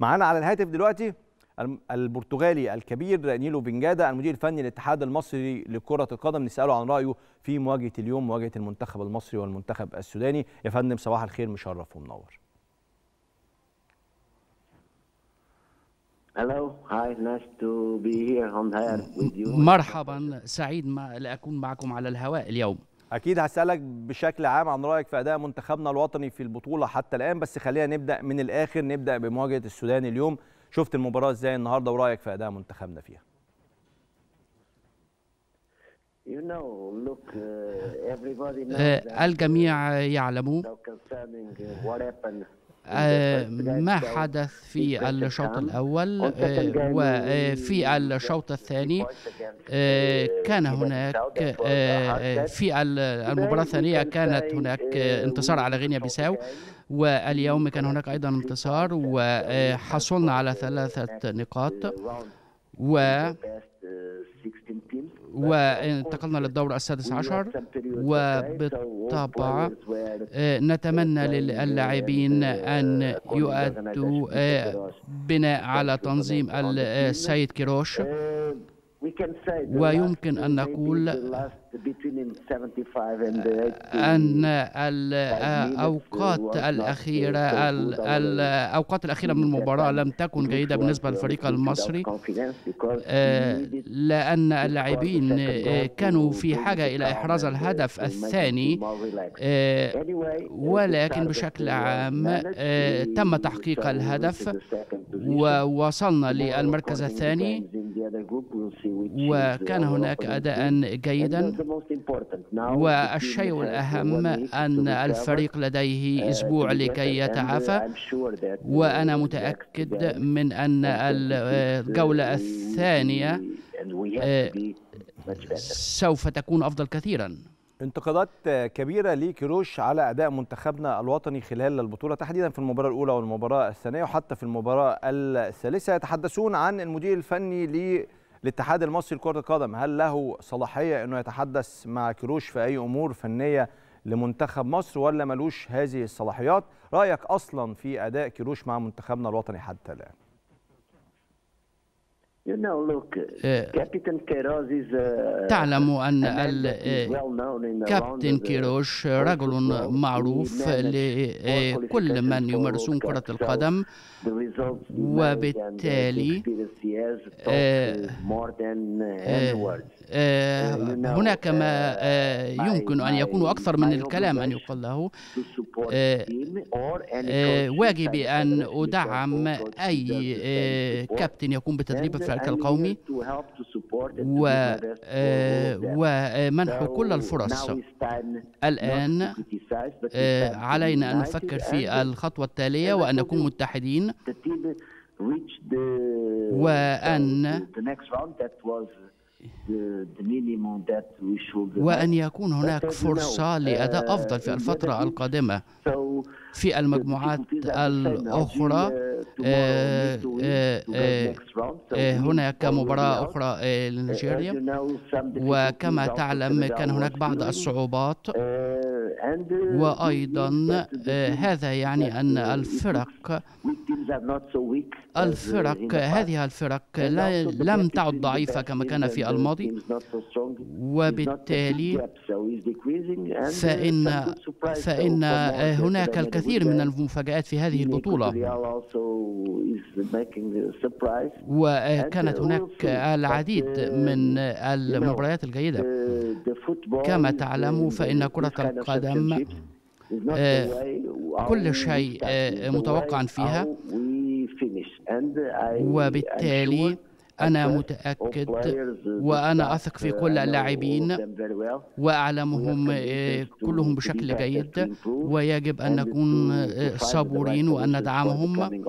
معانا على الهاتف دلوقتي البرتغالي الكبير نيلو فينجادا المدير الفني للاتحاد المصري لكرة القدم، نسأله عن رأيه في مواجهة اليوم، مواجهة المنتخب المصري والمنتخب السوداني. يا فندم صباح الخير، مشرف ومنور. مرحبا، سعيد لأكون معكم على الهواء اليوم. أكيد هسألك بشكل عام عن رأيك في أداء منتخبنا الوطني في البطولة حتى الآن، بس خلينا نبدأ من الآخر، نبدأ بمواجهة السودان اليوم. شفت المباراة إزاي النهاردة ورأيك في أداء منتخبنا فيها؟ الجميع يعلم ما حدث في الشوط الأول، وفي الشوط الثاني كان هناك في المباراة الثانية كانت هناك انتصار على غينيا بيساو، واليوم كان هناك أيضا انتصار وحصلنا على 3 نقاط وانتقلنا للدور ال16، وبالطبع نتمنى للاعبين أن يؤدوا بناء على تنظيم السيد كيروش، ويمكن أن نقول أن الأوقات الأخيرة من المباراة لم تكن جيدة بالنسبة للفريق المصري، لأن اللاعبين كانوا في حاجة إلى إحراز الهدف الثاني، ولكن بشكل عام تم تحقيق الهدف ووصلنا للمركز الثاني، وكان هناك أداء جيدا. والشيء الأهم أن الفريق لديه أسبوع لكي يتعافى، وأنا متأكد من أن الجولة الثانية سوف تكون أفضل كثيرا. انتقادات كبيرة لكيروش على أداء منتخبنا الوطني خلال البطولة، تحديدا في المباراة الأولى والمباراة الثانية وحتى في المباراة الثالثة. يتحدثون عن المدير الفني للاتحاد المصري لكرة القدم، هل له صلاحية أنه يتحدث مع كيروش في أي أمور فنية لمنتخب مصر ولا ملوش هذه الصلاحيات؟ رأيك أصلا في أداء كيروش مع منتخبنا الوطني حتى الآن؟ تعلم أن الكابتن كيروش رجل معروف لكل من يمارسون كرة القدم، وبالتالي هناك ما يمكن أن يكون أكثر من الكلام أن يقال له. واجبي أن أدعم أي كابتن يقوم بتدريب الفريق القومي ومنح كل الفرص. الآن علينا أن نفكر في الخطوة التالية وأن نكون متحدين وأن يكون هناك فرصة لأداء أفضل في الفترة القادمة في المجموعات الأخرى. هناك مباراة أخرى لنيجيريا، وكما تعلم كان هناك بعض الصعوبات، وأيضا هذا يعني أن هذه الفرق لم تعد ضعيفة كما كان في الماضي، وبالتالي فإن هناك الكثير من المفاجآت في هذه البطولة، وكانت هناك العديد من المباريات الجيدة. كما تعلموا فإن كرة القدم كل شيء متوقع فيها، وبالتالي أنا متأكد وأنا أثق في كل اللاعبين وأعلمهم كلهم بشكل جيد، ويجب أن نكون صبورين وأن ندعمهم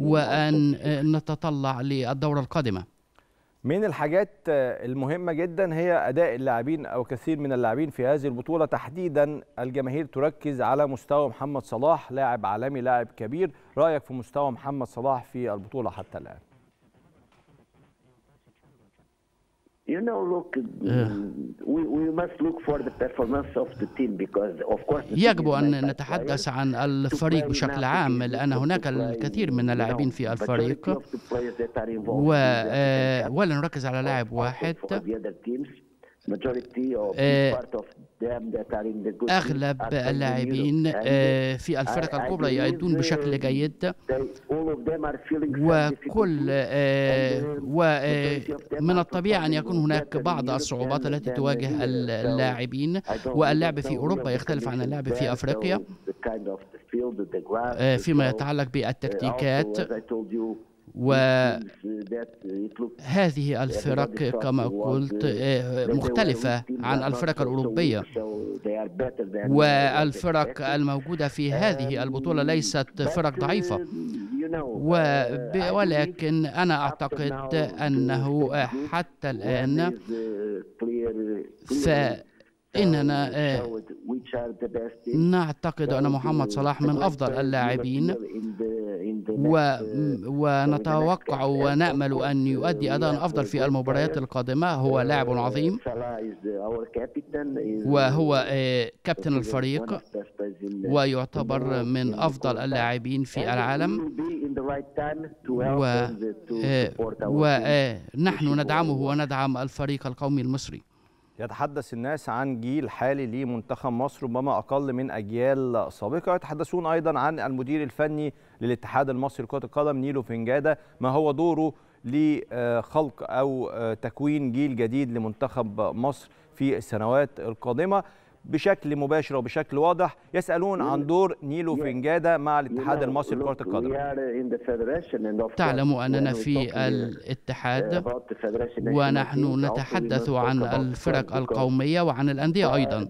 وأن نتطلع للدورة القادمة. من الحاجات المهمة جدا هي أداء اللاعبين أو كثير من اللاعبين في هذه البطولة، تحديدا الجماهير تركز على مستوى محمد صلاح، لاعب عالمي لاعب كبير. رأيك في مستوى محمد صلاح في البطولة حتى الآن؟ You know, look, we must look for the performance of the team because of course. يجب أن نتحدث عن الفريق بشكل عام لأن هناك الكثير من اللاعبين في الفريق ولا نركز على لاعب واحد. أغلب اللاعبين في الفرق الكبرى يؤدون بشكل جيد ومن الطبيعي أن يكون هناك بعض الصعوبات التي تواجه اللاعبين واللعب في أوروبا يختلف عن اللعب في أفريقيا فيما يتعلق بالتكتيكات وهذه الفرق كما قلت مختلفة عن الفرق الأوروبية والفرق الموجودة في هذه البطولة ليست فرق ضعيفة ولكن أنا أعتقد أنه حتى الآن إننا نعتقد أن محمد صلاح من أفضل اللاعبين ونتوقع ونأمل أن يؤدي أداء أفضل في المباريات القادمة. هو لاعب عظيم وهو كابتن الفريق ويعتبر من أفضل اللاعبين في العالم ونحن ندعمه وندعم الفريق القومي المصري. يتحدث الناس عن جيل حالي لمنتخب مصر ربما أقل من أجيال سابقة. يتحدثون أيضا عن المدير الفني للاتحاد المصري لكرة القدم نيلو فينجادا، ما هو دوره لخلق أو تكوين جيل جديد لمنتخب مصر في السنوات القادمة بشكل مباشر وبشكل واضح. يسألون عن دور نيلو فينجادا مع الاتحاد المصري لكرة القدم. تعلم أننا في الاتحاد ونحن نتحدث عن الفرق القومية وعن الأندية أيضا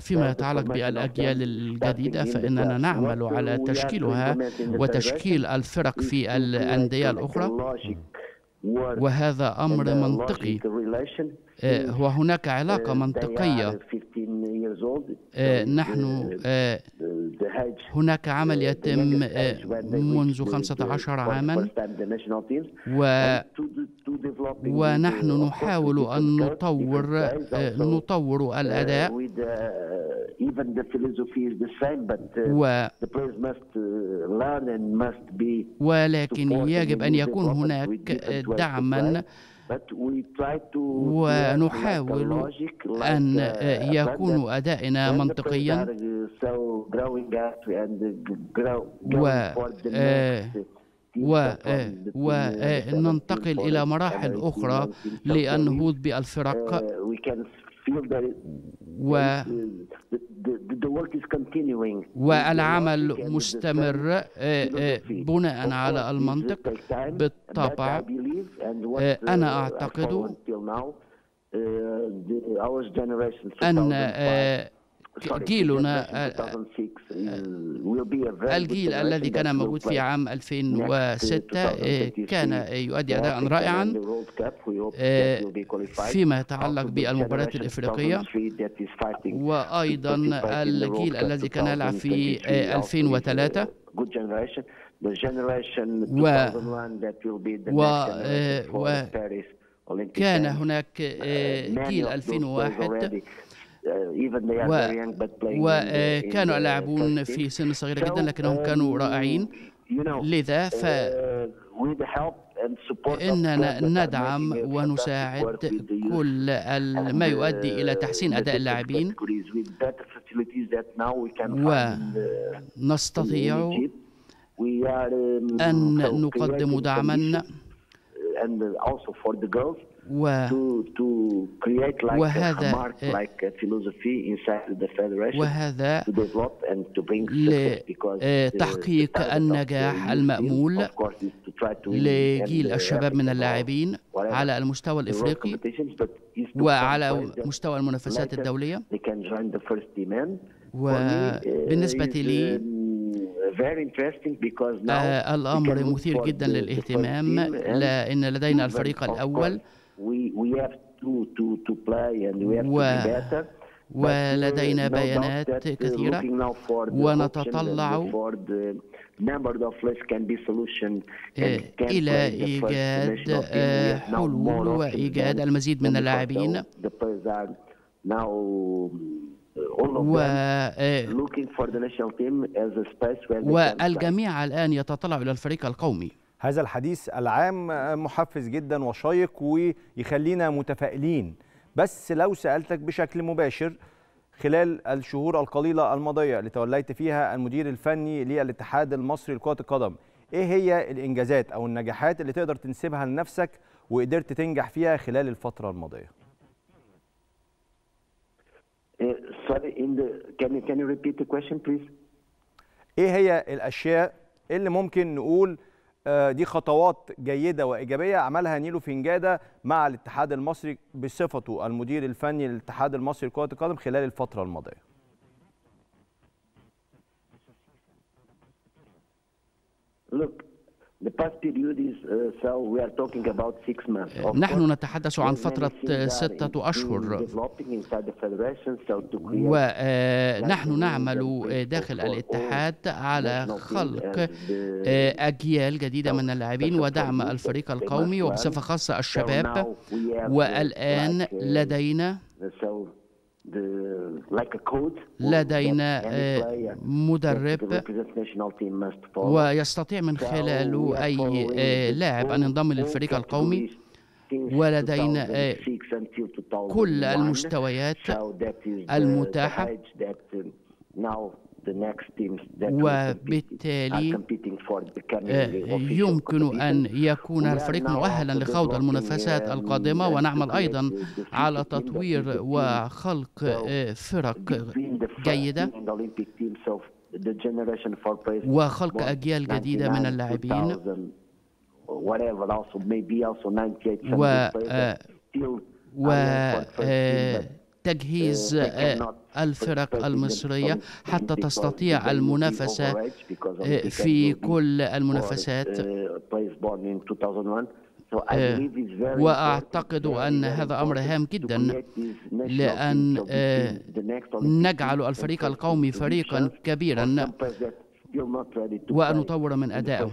فيما يتعلق بالأجيال الجديدة فإننا نعمل على تشكيلها وتشكيل الفرق في الأندية الأخرى وهذا أمر منطقي وهناك علاقة منطقية. نحن هناك عمل يتم منذ 15 عاما ونحن نحاول أن نطور الأداء ولكن يجب أن يكون هناك دعما ونحاول أن يكون أدائنا منطقيا وننتقل إلى مراحل أخرى للنهوض بالفرق والعمل مستمر بناء على المنطق. بالطبع أنا أعتقد أن جيلنا الجيل الذي كان موجود في عام 2006 كان يؤدي أداء رائعا فيما يتعلق بالمباريات الإفريقية وأيضا الجيل الذي كان يلعب في 2003 وكان هناك جيل 2001 وكانوا يلعبون في سن صغيرة جدا لكنهم كانوا رائعين. لذا فإننا ندعم ونساعد كل ما يؤدي إلى تحسين أداء اللاعبين ونستطيع أن نقدم دعما وهذا لتحقيق النجاح المأمول لجيل الشباب من اللاعبين على المستوى الإفريقي وعلى مستوى المنافسات الدولية. وبالنسبة لي الأمر مثير جدا للاهتمام لأن لدينا الفريق الأول ولدينا بيانات كثيرة ونتطلع إلى إيجاد حلول وإيجاد المزيد من اللاعبين والجميع الآن يتطلع إلى الفريق القومي. هذا الحديث العام محفز جدا وشيق ويخلينا متفائلين، بس لو سألتك بشكل مباشر، خلال الشهور القليلة الماضية اللي توليت فيها المدير الفني للاتحاد المصري لكرة القدم، إيه هي الإنجازات أو النجاحات اللي تقدر تنسبها لنفسك وقدرت تنجح فيها خلال الفترة الماضية؟ إيه هي الأشياء اللي ممكن نقول دي خطوات جيدة وإيجابية عملها نيلو فينجادا مع الاتحاد المصري بصفته المدير الفني للاتحاد المصري لكرة القدم خلال الفترة الماضية؟ نحن نتحدث عن فترة 6 أشهر، ونحن نعمل داخل الاتحاد على خلق أجيال جديدة من اللاعبين ودعم الفريق القومي وبصفة خاصة الشباب. والآن لدينا مدرب ويستطيع من خلاله أي لاعب أن ينضم للفريق القومي، ولدينا كل المستويات المتاحة، وبالتالي يمكن أن يكون الفريق مؤهلا لخوض المنافسات القادمة. ونعمل أيضا على تطوير وخلق فرق جيدة وخلق أجيال جديدة من اللاعبين، تجهيز الفرق المصرية حتى تستطيع المنافسة في كل المنافسات. وأعتقد أن هذا أمر هام جدا، لأن نجعل الفريق القومي فريقا كبيرا وأن نطور من أدائه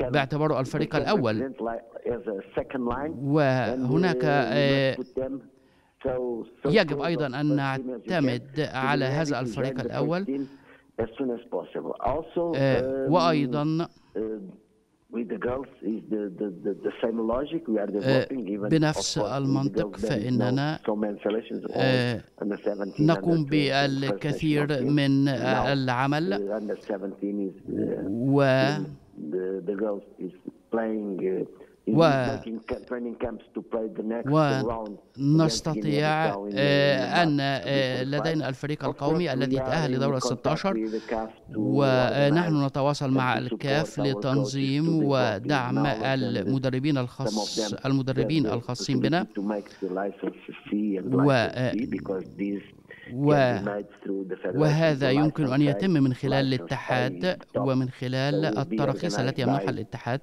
باعتباره الفريق الأول، وهناك يجب أيضا أن نعتمد على هذا الفريق الأول، وأيضا بنفس المنطق فإننا نقوم بالكثير من العمل، ونستطيع أن لدينا الفريق القومي الذي تأهل لدورة 16، ونحن نتواصل مع الكاف لتنظيم ودعم المدربين الخاصين بنا، وهذا يمكن أن يتم من خلال الاتحاد ومن خلال التراخيص التي يمنحها الاتحاد.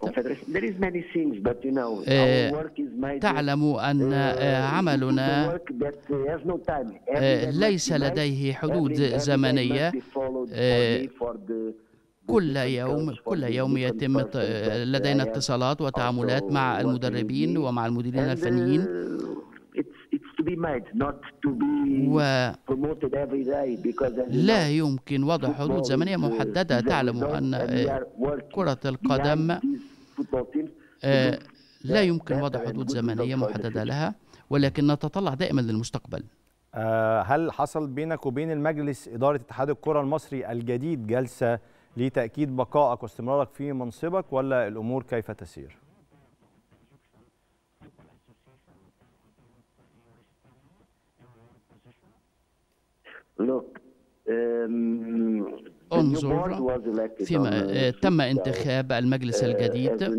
تعلم أن عملنا ليس لديه حدود زمنية، كل يوم يتم لدينا اتصالات وتعاملات مع المدربين ومع المديرين الفنيين، ولا يمكن وضع حدود زمنية محددة. تعلم أن كرة القدم لا يمكن وضع حدود زمنية محددة لها، ولكن نتطلع دائما للمستقبل. هل حصل بينك وبين المجلس إدارة اتحاد الكرة المصري الجديد جلسة لتأكيد بقائك واستمرارك في منصبك، ولا الأمور كيف تسير؟ انظر فيما تم انتخاب المجلس الجديد،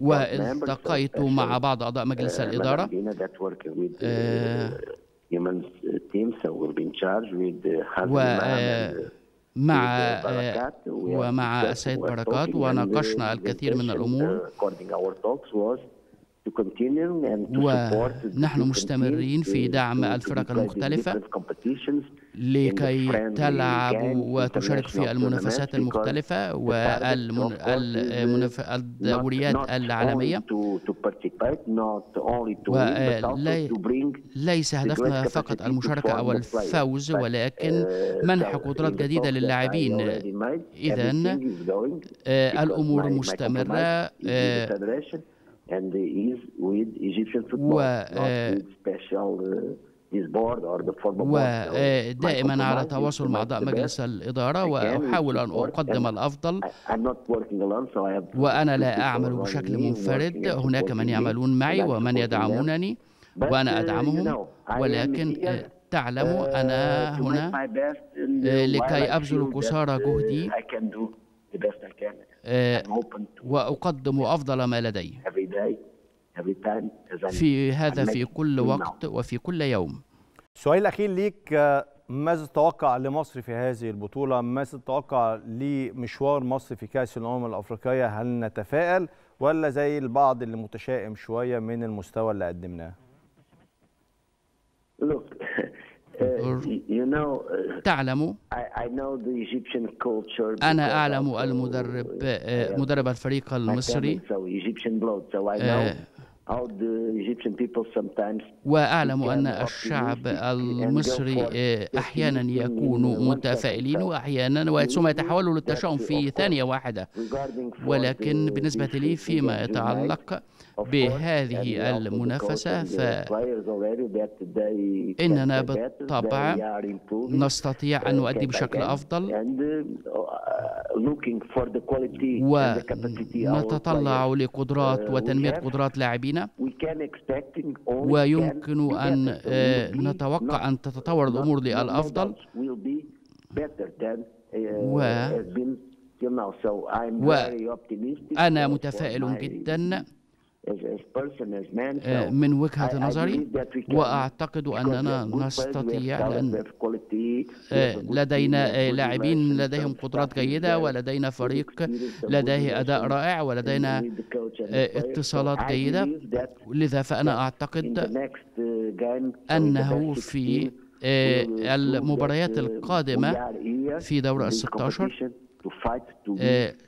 والتقيت مع بعض أعضاء مجلس الإدارة، مع ومع السيد بركات وناقشنا الكثير من الأمور، ونحن مستمرين في دعم الفرق المختلفة لكي تلعب وتشارك في المنافسات المختلفة والدوريات العالمية. وليس هدفنا فقط المشاركة أو الفوز، ولكن منح قدرات جديدة للاعبين. إذن الأمور مستمرة ودائما على تواصل مع أعضاء مجلس الإدارة، وأحاول أن أقدم الأفضل. وأنا لا أعمل بشكل منفرد، هناك من يعملون معي ومن يدعمونني وأنا أدعمهم، ولكن تعلم أنا هنا لكي أبذل قصارى جهدي وأقدم أفضل ما لدي في هذا في كل وقت وفي كل يوم. سؤال الأخير ليك، ماذا تتوقع لمصر في هذه البطولة؟ ماذا تتوقع لمشوار مصر في كأس الأمم الأفريقية؟ هل نتفائل ولا زي البعض اللي متشائم شوية من المستوى اللي قدمناه؟ تعلم، أنا أعلم مدرب الفريق المصري، وأعلم أن الشعب المصري أحيانا يكون متفائلين وأحيانا ثم يتحولوا للتشاؤم في ثانية واحدة. ولكن بالنسبة لي فيما يتعلق بهذه المنافسة فإننا بالطبع نستطيع أن نؤدي بشكل أفضل، ونتطلع لقدرات وتنمية قدرات لاعبينا، ويمكن أن نتوقع أن تتطور الأمور للأفضل وأنا متفائل جدا من وجهة نظري، وأعتقد أننا نستطيع أن لدينا لاعبين لديهم قدرات جيدة، ولدينا فريق لديه أداء رائع، ولدينا اتصالات جيدة. لذا فأنا أعتقد أنه في المباريات القادمة في دور ال16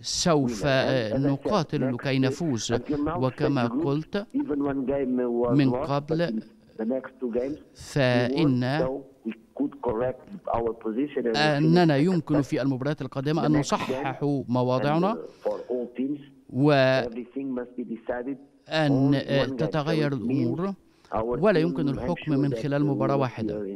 سوف نقاتل لكي نفوز. وكما قلت من قبل فإن أننا يمكن في المباريات القادمة أن نصحح مواضعنا، وأن تتغير الأمور، ولا يمكن الحكم من خلال مباراة واحدة.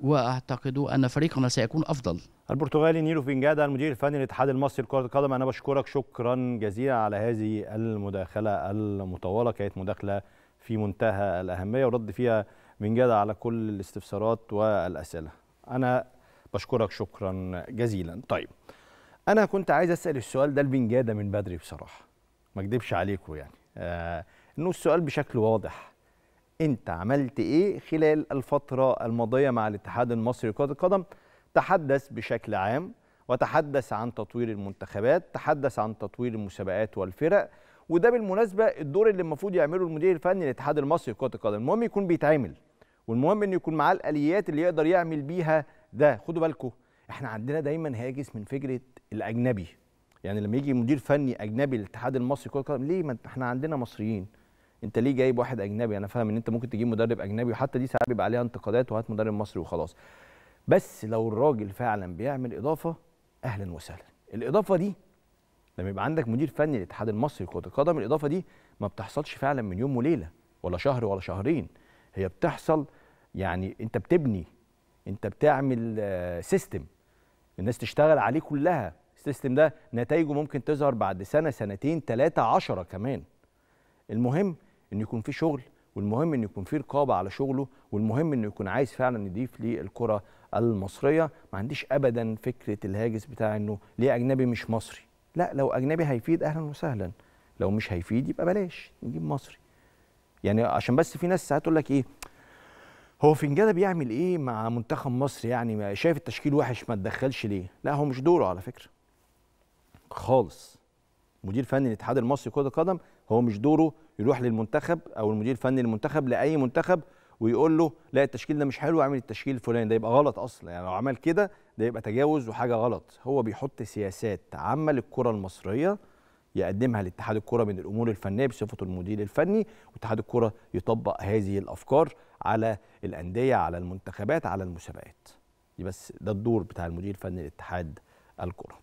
وأعتقد أن فريقنا سيكون أفضل. البرتغالي نيلو فينجادا المدير الفني للاتحاد المصري لكرة القدم، أنا بشكرك شكرا جزيلا على هذه المداخلة المطولة، كانت مداخلة في منتهى الأهمية ورد فيها فينجادا على كل الاستفسارات والأسئلة. أنا بشكرك شكرا جزيلا. طيب أنا كنت عايز أسأل السؤال ده لفينجادا من بدري بصراحة، ما أكدبش عليكم يعني، إنه السؤال بشكل واضح، أنت عملت إيه خلال الفترة الماضية مع الاتحاد المصري لكرة القدم؟ تحدث بشكل عام، وتحدث عن تطوير المنتخبات، تحدث عن تطوير المسابقات والفرق، وده بالمناسبة الدور اللي المفروض يعمله المدير الفني للاتحاد المصري لكرة القدم، المهم يكون بيتعمل، والمهم إنه يكون معاه الآليات اللي يقدر يعمل بيها ده. خدوا بالكم، إحنا عندنا دايماً هاجس من فكرة الأجنبي، يعني لما يجي مدير فني أجنبي للاتحاد المصري لكرة القدم، ليه؟ ما إحنا عندنا مصريين، انت ليه جايب واحد اجنبي؟ انا فاهم ان انت ممكن تجيب مدرب اجنبي، وحتى دي ساعات بيبقى عليها انتقادات، وهات مدرب مصري وخلاص، بس لو الراجل فعلا بيعمل اضافه اهلا وسهلا. الاضافه دي لما يبقى عندك مدير فني للاتحاد المصري لكره القدم، الاضافه دي ما بتحصلش فعلا من يوم وليله ولا شهر ولا شهرين، هي بتحصل يعني انت بتبني، انت بتعمل سيستم الناس تشتغل عليه كلها، السيستم ده نتائجه ممكن تظهر بعد سنه سنتين 3 10 كمان. المهم إنه يكون في شغل، والمهم إنه يكون في رقابة على شغله، والمهم إنه يكون عايز فعلا يضيف للكرة المصرية. ما عنديش أبدا فكرة الهاجس بتاع إنه ليه أجنبي مش مصري، لا، لو أجنبي هيفيد أهلا وسهلا، لو مش هيفيد يبقى بلاش نجيب مصري. يعني عشان بس في ناس هتقول لك إيه، هو فينجادا بيعمل ايه مع منتخب مصر؟ يعني شايف التشكيل وحش ما تدخلش ليه؟ لا هو مش دوره على فكره خالص. مدير فني الاتحاد المصري لكرة القدم هو مش دوره يروح للمنتخب او المدير الفني للمنتخب لاي منتخب ويقول له لا التشكيل ده مش حلو اعمل التشكيل الفلاني، ده يبقى غلط اصلا. يعني لو عمل كده ده يبقى تجاوز وحاجه غلط. هو بيحط سياسات عامه للكره المصريه يقدمها لاتحاد الكره من الامور الفنيه بصفته المدير الفني، واتحاد الكره يطبق هذه الافكار على الانديه على المنتخبات على المسابقات. دي بس ده الدور بتاع المدير الفني لاتحاد الكره.